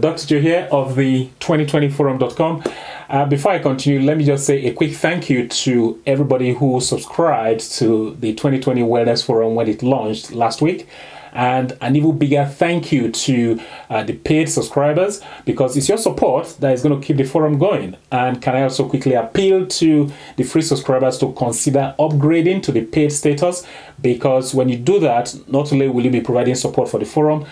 Dr. Joe here of the 2020forum.com. Before I continue, let me just say a quick thank you to everybody who subscribed to the 2020 Wellness Forum when it launched last week. And an even bigger thank you to the paid subscribers, because it's your support that is going to keep the forum going. And can I also quickly appeal to the free subscribers to consider upgrading to the paid status, because when you do that, not only will you be providing support for the forum,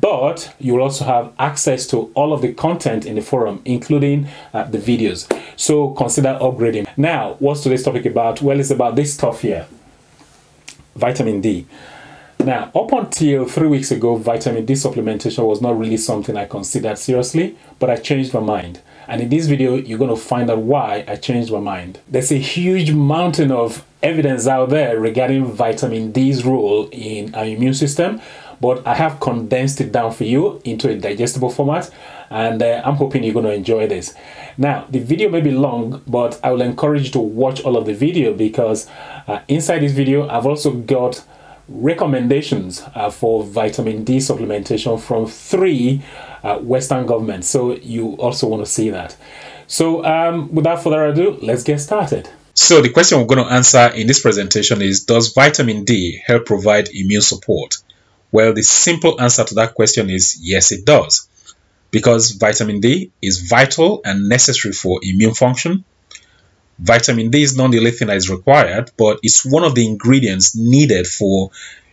but you'll also have access to all of the content in the forum, including the videos. So consider upgrading. Now, what's today's topic about? Well, it's about this stuff here, vitamin D. Now, up until 3 weeks ago, vitamin D supplementation was not really something I considered seriously, but I changed my mind. And in this video, you're going to find out why I changed my mind. There's a huge mountain of evidence out there regarding vitamin D's role in our immune system, but I have condensed it down for you into a digestible format, and I'm hoping you're going to enjoy this. Now, the video may be long, but I will encourage you to watch all of the video, because inside this video, I've also got recommendations for vitamin D supplementation from three Western governments. So you also want to see that. So without further ado, let's get started. So the question we're going to answer in this presentation is, does vitamin D help provide immune support? Well, the simple answer to that question is yes, it does, because vitamin D is vital and necessary for immune function. Vitamin D is not the only thing that is required, but it's one of the ingredients needed for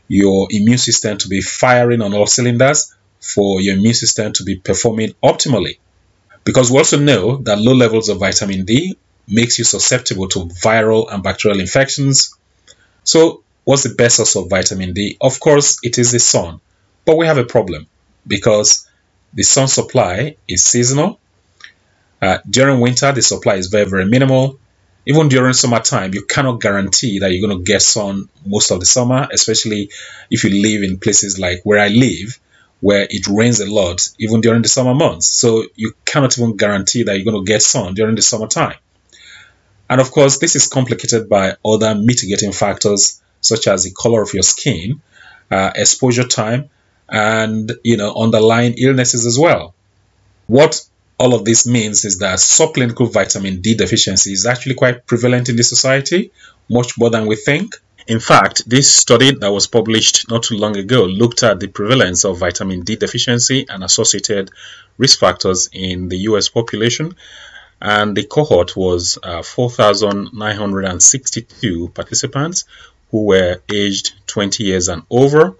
your immune system to be firing on all cylinders, for your immune system to be performing optimally. Because we also know that low levels of vitamin D makes you susceptible to viral and bacterial infections. So what's the best source of vitamin D? Of course, it is the sun. But we have a problem, because the sun supply is seasonal. During winter, the supply is very, very minimal. Even during summertime, you cannot guarantee that you're going to get sun most of the summer, especially if you live in places like where I live, where it rains a lot, even during the summer months. So you cannot even guarantee that you're going to get sun during the summertime. And of course, this is complicated by other mitigating factors, such as the color of your skin, exposure time, and underlying illnesses as well. What all of this means is that subclinical vitamin D deficiency is actually quite prevalent in this society, much more than we think. In fact, this study that was published not too long ago looked at the prevalence of vitamin D deficiency and associated risk factors in the US population, and the cohort was 4,962 participants who were aged 20 years and over,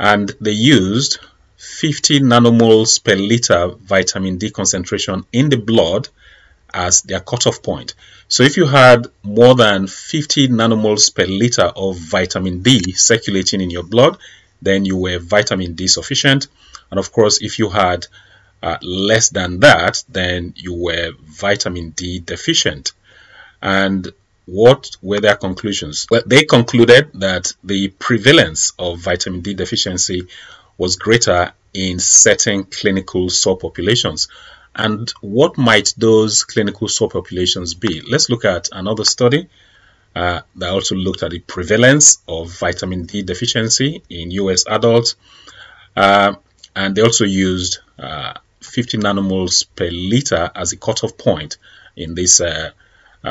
and they used 50 nanomoles per liter vitamin D concentration in the blood as their cutoff point. So if you had more than 50 nanomoles per liter of vitamin D circulating in your blood, then you were vitamin D sufficient. And of course, if you had less than that, then you were vitamin D deficient. And what were their conclusions? Well, they concluded that the prevalence of vitamin D deficiency was greater in certain clinical subpopulations. And what might those clinical subpopulations be? Let's look at another study that also looked at the prevalence of vitamin D deficiency in US adults. And they also used 50 nanomoles per liter as a cutoff point in this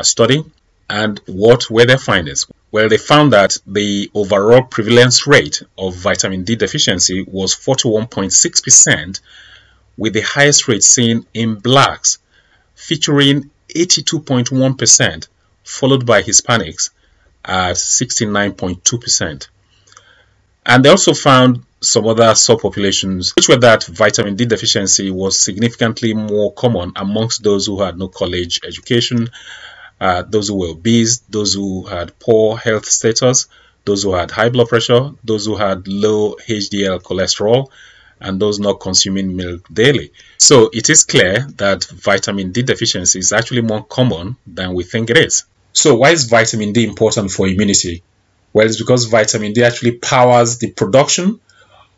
study. And what were their findings? Well, they found that the overall prevalence rate of vitamin D deficiency was 41.6%, with the highest rate seen in blacks, featuring 82.1%, followed by Hispanics at 69.2%. And they also found some other subpopulations, which were that vitamin D deficiency was significantly more common amongst those who had no college education, those who were obese, those who had poor health status, those who had high blood pressure, those who had low HDL cholesterol, and those not consuming milk daily. So it is clear that vitamin D deficiency is actually more common than we think it is. So why is vitamin D important for immunity? Well, it's because vitamin D actually powers the production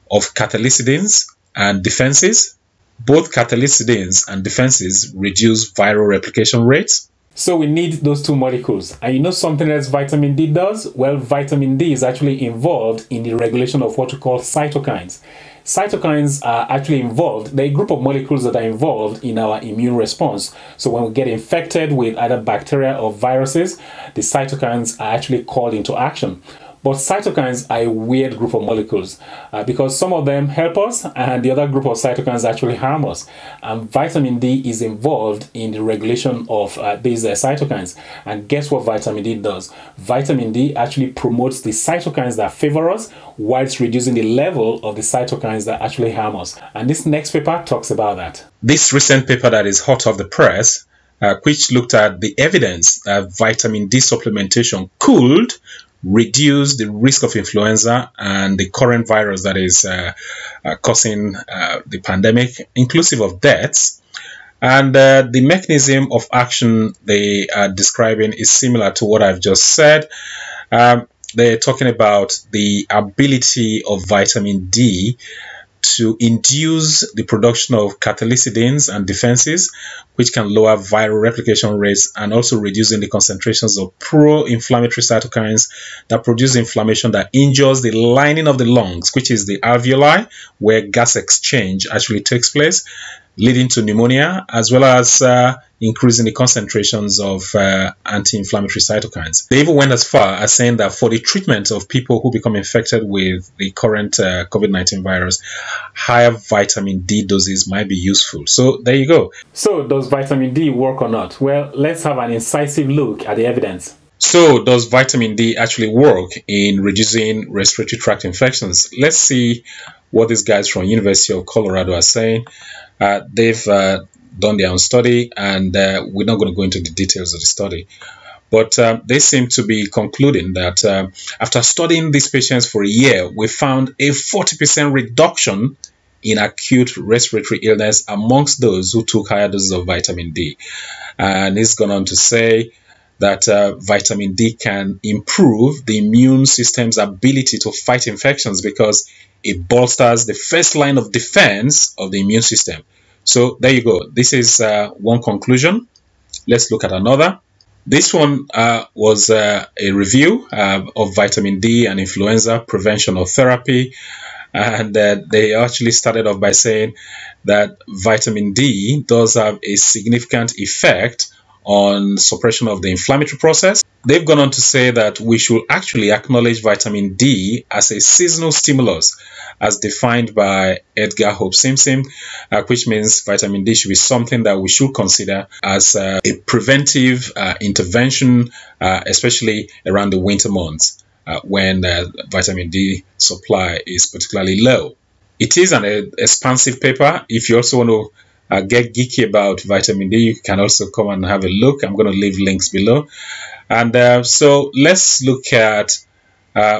of catalysidins and defenses. Both catalysidins and defenses reduce viral replication rates. So we need those two molecules. And you know something else vitamin D does? Well, vitamin D is actually involved in the regulation of what we call cytokines. Cytokines are actually involved. They're a group of molecules that are involved in our immune response. So when we get infected with either bacteria or viruses, the cytokines are actually called into action. But cytokines are a weird group of molecules because some of them help us and the other group of cytokines actually harm us. Vitamin D is involved in the regulation of these cytokines. And guess what vitamin D does? Vitamin D actually promotes the cytokines that favor us whilst reducing the level of the cytokines that actually harm us. And this next paper talks about that. This recent paper that is hot off the press, which looked at the evidence that vitamin D supplementation could reduce the risk of influenza and the current virus that is causing the pandemic, inclusive of deaths. And the mechanism of action they are describing is similar to what I've just said. They're talking about the ability of vitamin D to induce the production of catalysidins and defenses, which can lower viral replication rates and also reducing the concentrations of pro-inflammatory cytokines that produce inflammation that injures the lining of the lungs, which is the alveoli, where gas exchange actually takes place, leading to pneumonia, as well as increasing the concentrations of anti-inflammatory cytokines. They even went as far as saying that for the treatment of people who become infected with the current COVID-19 virus, higher vitamin D doses might be useful. So there you go. So does vitamin D work or not? Well, let's have an incisive look at the evidence. So does vitamin D actually work in reducing respiratory tract infections? Let's see what these guys from University of Colorado are saying. They've done their own study, and we're not going to go into the details of the study. But they seem to be concluding that after studying these patients for a year, we found a 40% reduction in acute respiratory illness amongst those who took higher doses of vitamin D. And it's gone on to say that vitamin D can improve the immune system's ability to fight infections because it bolsters the first line of defense of the immune system. So there you go. This is one conclusion. Let's look at another. This one was a review of vitamin D and influenza prevention or therapy. And they actually started off by saying that vitamin D does have a significant effect on suppression of the inflammatory process. They've gone on to say that we should actually acknowledge vitamin D as a seasonal stimulus as defined by Edgar Hope Simpson, which means vitamin D should be something that we should consider as a preventive intervention, especially around the winter months when vitamin D supply is particularly low. It is an expansive paper. If you also want to get geeky about vitamin D, you can also come and have a look. I'm going to leave links below. And so let's look at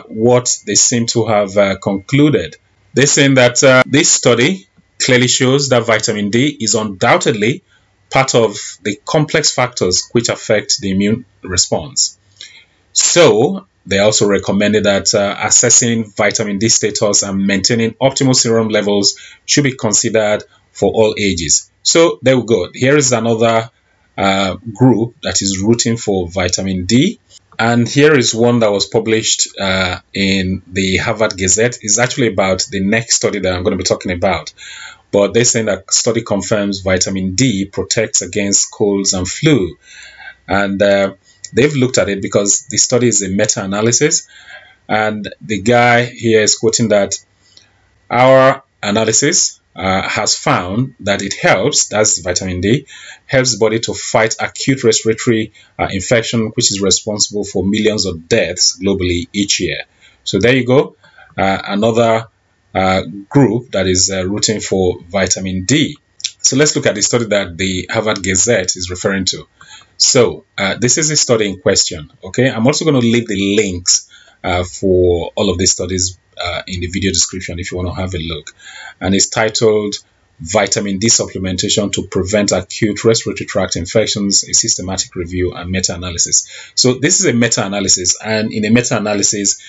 what they seem to have concluded. They're saying that this study clearly shows that vitamin D is undoubtedly part of the complex factors which affect the immune response. So they also recommended that assessing vitamin D status and maintaining optimal serum levels should be considered for all ages. So there we go. Here is another group that is rooting for vitamin D. And here is one that was published in the Harvard Gazette. It's actually about the next study that I'm going to be talking about. But they're saying that study confirms vitamin D protects against colds and flu. And they've looked at it because the study is a meta-analysis. And the guy here is quoting that our analysis has found that it helps, that's vitamin D, helps the body to fight acute respiratory infection, which is responsible for millions of deaths globally each year. So there you go, another group that is rooting for vitamin D. So let's look at the study that the Harvard Gazette is referring to. So this is a study in question, okay? I'm also going to leave the links for all of these studies in the video description if you want to have a look. And it's titled Vitamin D Supplementation to Prevent Acute Respiratory Tract Infections, a Systematic Review and Meta-Analysis. So this is a meta-analysis, and in a meta-analysis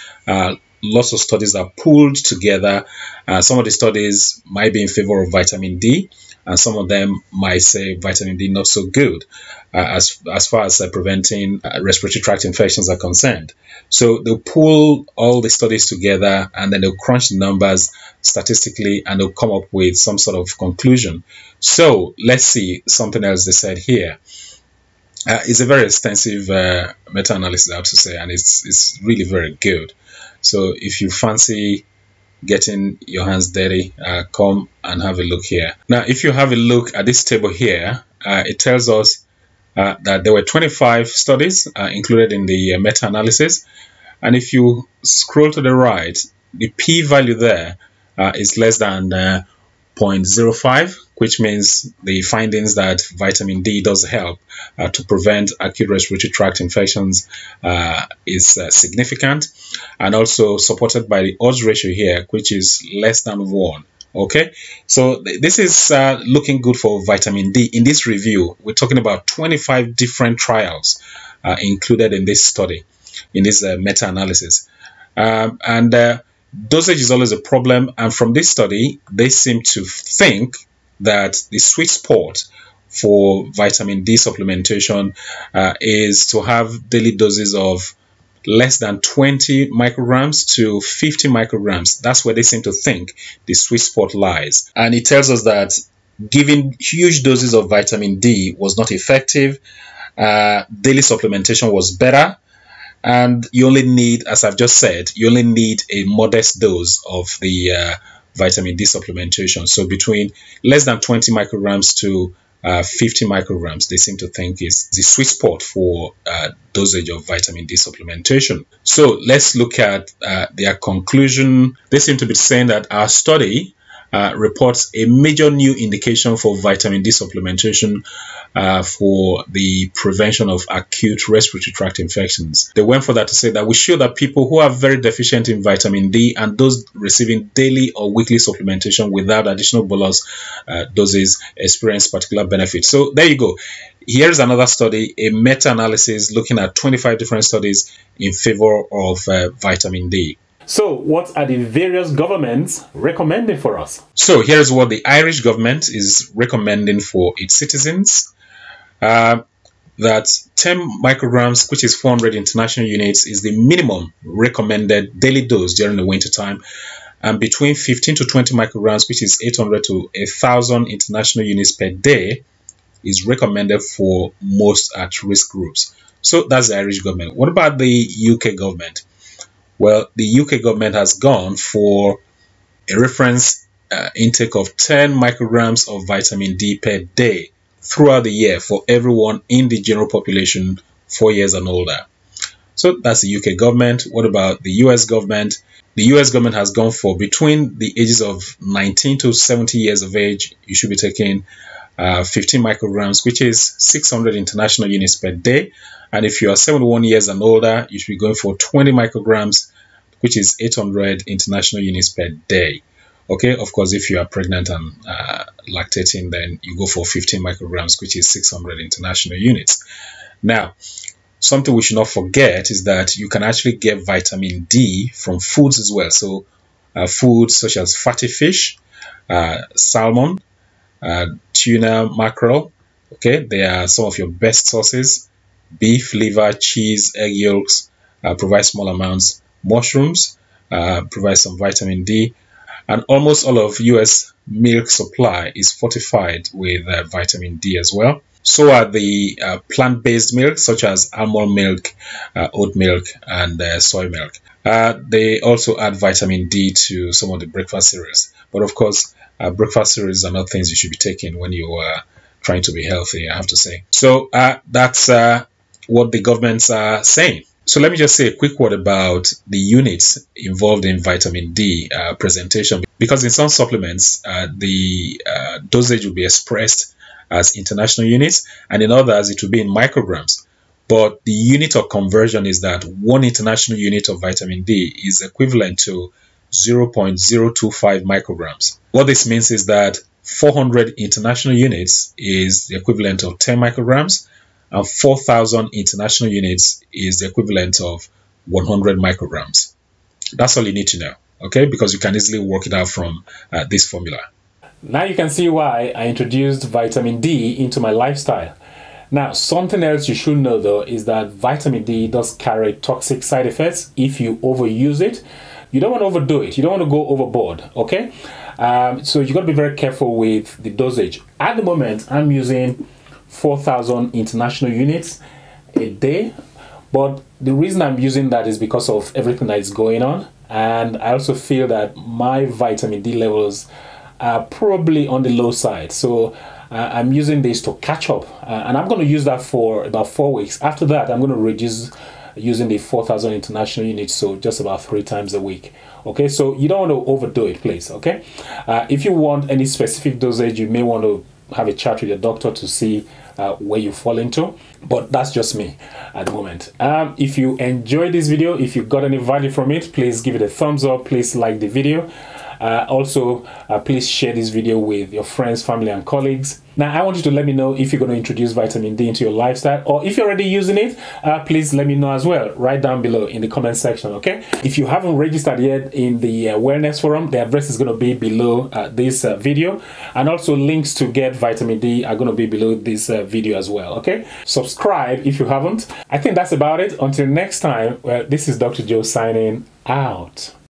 lots of studies are pooled together. Some of the studies might be in favor of vitamin D, and some of them might say vitamin D not so good as far as preventing respiratory tract infections are concerned. So they'll pull all the studies together and then they'll crunch the numbers statistically and they'll come up with some sort of conclusion. So let's see something else they said here. It's a very extensive meta-analysis, I have to say, and it's really very good. So if you fancy getting your hands dirty, come and have a look here. Now, if you have a look at this table here, it tells us that there were 25 studies included in the meta-analysis. And if you scroll to the right, the p-value there is less than 0.05, which means the findings that vitamin D does help to prevent acute respiratory tract infections is significant, and also supported by the odds ratio here, which is less than 1. Okay, so this is looking good for vitamin D. In this review, we're talking about 25 different trials included in this study, in this meta-analysis. Dosage is always a problem, and from this study, they seem to think that the sweet spot for vitamin D supplementation is to have daily doses of less than 20 micrograms to 50 micrograms. That's where they seem to think the sweet spot lies. And it tells us that giving huge doses of vitamin D was not effective, daily supplementation was better, and you only need, as I've just said, you only need a modest dose of the vitamin D supplementation. So between less than 20 micrograms to 50 micrograms, they seem to think is the sweet spot for dosage of vitamin D supplementation. So let's look at their conclusion. They seem to be saying that our study reports a major new indication for vitamin D supplementation for the prevention of acute respiratory tract infections. They went for that to say that we show that people who are very deficient in vitamin D and those receiving daily or weekly supplementation without additional bolus doses experience particular benefits. So there you go. Here's another study, a meta-analysis looking at 25 different studies in favor of vitamin D. So what are the various governments recommending for us? So here's what the Irish government is recommending for its citizens. That 10 micrograms, which is 400 international units, is the minimum recommended daily dose during the winter time. And between 15 to 20 micrograms, which is 800 to 1,000 international units per day, is recommended for most at-risk groups. So that's the Irish government. What about the UK government? Well, the UK government has gone for a reference intake of 10 micrograms of vitamin D per day throughout the year for everyone in the general population 4 years and older. So that's the UK government. What about the US government? The US government has gone for between the ages of 19 to 70 years of age, you should be taking 15 micrograms, which is 600 international units per day. And if you are 71 years and older, you should be going for 20 micrograms, which is 800 international units per day. Okay, of course, if you are pregnant and lactating, then you go for 15 micrograms, which is 600 international units. Now, something we should not forget is that you can actually get vitamin D from foods as well. So foods such as fatty fish, salmon, tuna, mackerel, okay, they are some of your best sources. Beef, liver, cheese, egg yolks provide small amounts. Mushrooms provide some vitamin D. And almost all of U.S. milk supply is fortified with vitamin D as well. So are the plant-based milks such as almond milk, oat milk, and soy milk. They also add vitamin D to some of the breakfast cereals. But of course, breakfast cereals are not things you should be taking when you are trying to be healthy, I have to say. So that's what the governments are saying. So let me just say a quick word about the units involved in vitamin D presentation, because in some supplements, the dosage will be expressed as international units, and in others, it will be in micrograms. But the unit of conversion is that one international unit of vitamin D is equivalent to 0.025 micrograms. What this means is that 400 international units is the equivalent of 10 micrograms, and 4,000 international units is the equivalent of 100 micrograms. That's all you need to know, okay? Because you can easily work it out from this formula. Now you can see why I introduced vitamin D into my lifestyle. Now, something else you should know though is that vitamin D does carry toxic side effects if you overuse it. You don't want to overdo it. You don't want to go overboard, okay? So you got to be very careful with the dosage. At the moment, I'm using 4,000 international units a day. But the reason I'm using that is because of everything that is going on. And I also feel that my vitamin D levels are probably on the low side. So I'm using this to catch up. And I'm going to use that for about 4 weeks. After that, I'm going to reduce using the 4,000 international units, so just about 3 times a week. Okay, so you don't want to overdo it, please, okay? If you want any specific dosage, you may want to have a chat with your doctor to see where you fall into, but that's just me at the moment. If you enjoyed this video, if you got any value from it, please give it a thumbs up, please like the video. Please share this video with your friends, family, and colleagues. Now, I want you to let me know if you're going to introduce vitamin D into your lifestyle, or if you're already using it, please let me know as well, right down below in the comment section, okay? If you haven't registered yet in the Wellness Forum, the address is going to be below this video, and also links to get vitamin D are going to be below this video as well, okay? Subscribe if you haven't. I think that's about it. Until next time, well, this is Dr. Joe signing out.